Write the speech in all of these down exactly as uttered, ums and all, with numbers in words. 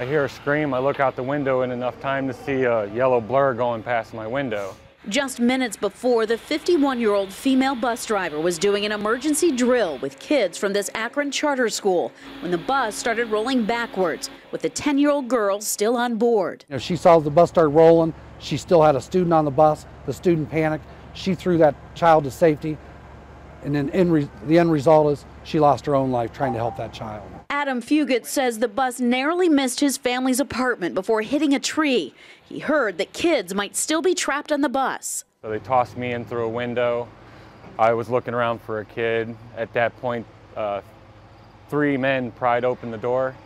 I hear a scream, I look out the window in enough time to see a yellow blur going past my window. Just minutes before, the fifty-one-year-old female bus driver was doing an emergency drill with kids from this Akron charter school when the bus started rolling backwards with the ten-year-old girl still on board. You know, she saw the bus start rolling. She still had a student on the bus. The student panicked. She threw that child to safety. And then in re the end result is she lost her own life trying to help that child. Adam Fugate says the bus narrowly missed his family's apartment before hitting a tree. He heard that kids might still be trapped on the bus. So they tossed me in through a window. I was looking around for a kid. At that point, uh, three men pried open the door,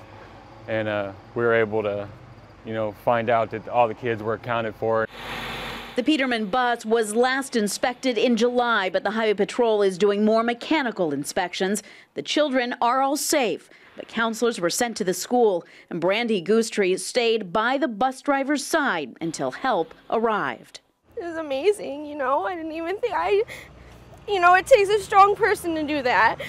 and uh, we were able to, you know, find out that all the kids were accounted for. The Peterman bus was last inspected in July, but the Highway Patrol is doing more mechanical inspections. The children are all safe, but counselors were sent to the school, and Brandy Goosetree stayed by the bus driver's side until help arrived. It was amazing, you know. I didn't even think I, you know, it takes a strong person to do that.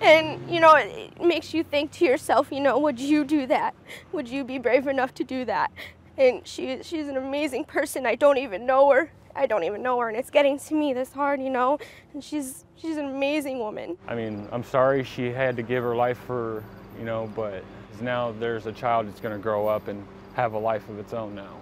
And, you know, it, it makes you think to yourself, you know, would you do that? Would you be brave enough to do that? And she, she's an amazing person. I don't even know her. I don't even know her, and it's getting to me this hard, you know. And she's she's an amazing woman. I mean, I'm sorry she had to give her life for, you know, but now there's a child that's going to grow up and have a life of its own now.